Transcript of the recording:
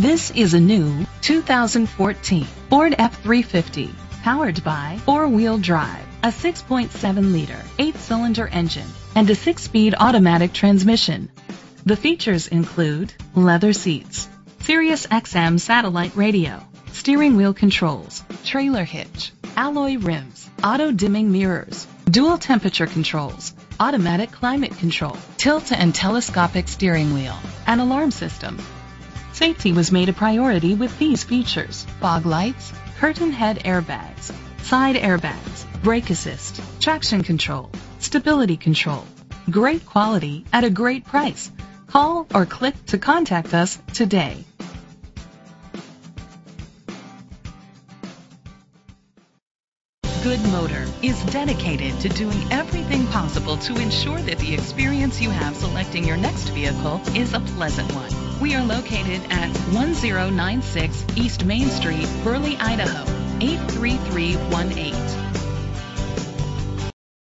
This is a new 2014 Ford F-350, powered by four-wheel drive, a 6.7-liter, 8-cylinder engine, and a 6-speed automatic transmission. The features include leather seats, Sirius XM satellite radio, steering wheel controls, trailer hitch, alloy rims, auto-dimming mirrors, dual temperature controls, automatic climate control, tilt and telescopic steering wheel, an alarm system. Safety was made a priority with these features: fog lights, curtain head airbags, side airbags, brake assist, traction control, stability control. Great quality at a great price. Call or click to contact us today. Goode Motors is dedicated to doing everything possible to ensure that the experience you have selecting your next vehicle is a pleasant one. We are located at 1096 East Main Street, Burley, Idaho, 83318.